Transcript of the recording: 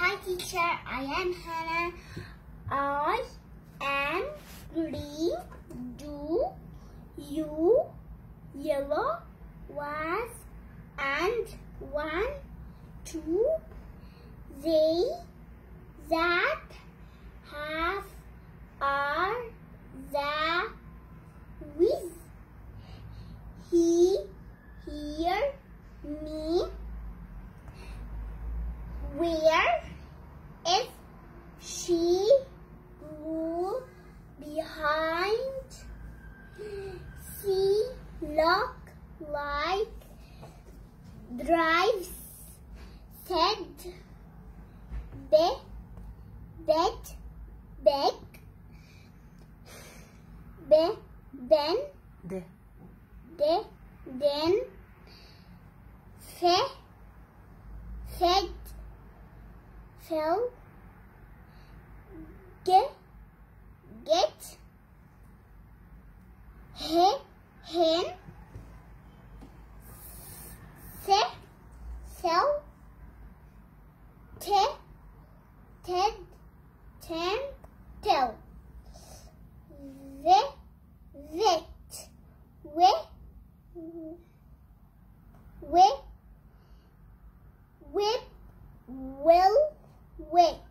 Hi teacher, I am Hannah. I am green. Do you yellow was and 1 2 they that have are the with he hear me where is she move behind she look like drives said then fell get hen sell tell whip will wait.